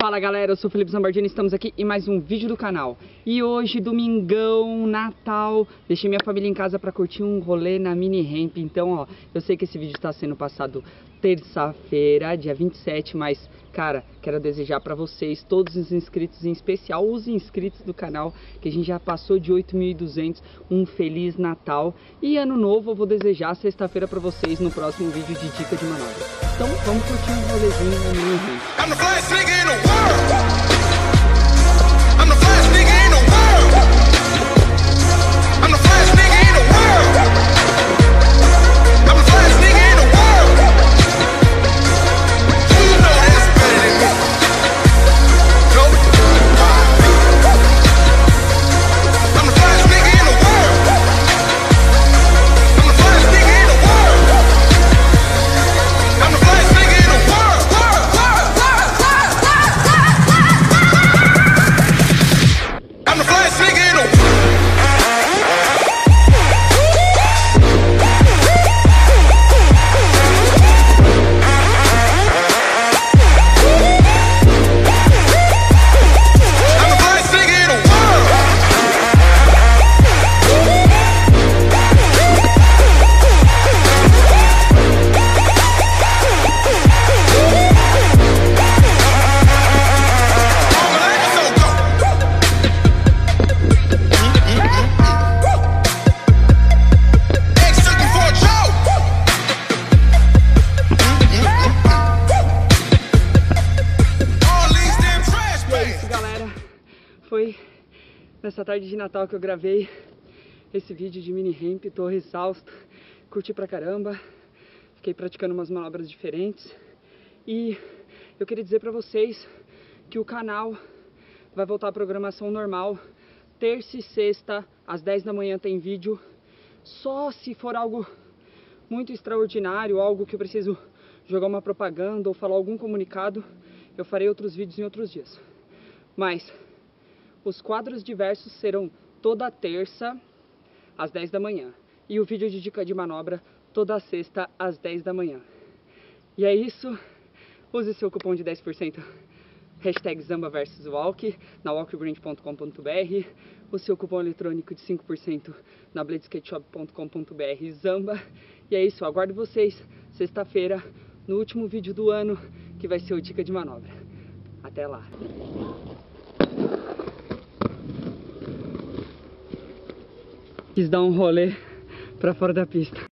Fala galera, eu sou o Felipe Zambardino e estamos aqui em mais um vídeo do canal. E hoje, domingão, Natal, deixei minha família em casa para curtir um rolê na Mini Ramp. Então, ó, eu sei que esse vídeo está sendo passado terça-feira, dia 27, mas, cara, quero desejar para vocês, todos os inscritos, em especial os inscritos do canal, que a gente já passou de 8.200, um Feliz Natal. E Ano Novo eu vou desejar sexta-feira para vocês no próximo vídeo de Dica de Manobra. Então, vamos curtir um rolezinho na Mini Ramp. Foi nessa tarde de Natal que eu gravei esse vídeo de Mini Ramp, tô exausto, curti pra caramba, fiquei praticando umas manobras diferentes e eu queria dizer pra vocês que o canal vai voltar à programação normal, terça e sexta, às 10 da manhã tem vídeo, só se for algo muito extraordinário, algo que eu preciso jogar uma propaganda ou falar algum comunicado, eu farei outros vídeos em outros dias, mas os quadros diversos serão toda terça, às 10 da manhã. E o vídeo de dica de manobra, toda sexta, às 10 da manhã. E é isso. Use seu cupom de 10%. #ZambaVersusWalk na walkbrand.com.br. O seu cupom eletrônico de 5% na bladeskateshop.com.br Zamba. E é isso. Aguardo vocês sexta-feira, no último vídeo do ano, que vai ser o Dica de Manobra. Até lá. Quis dar um rolê pra fora da pista.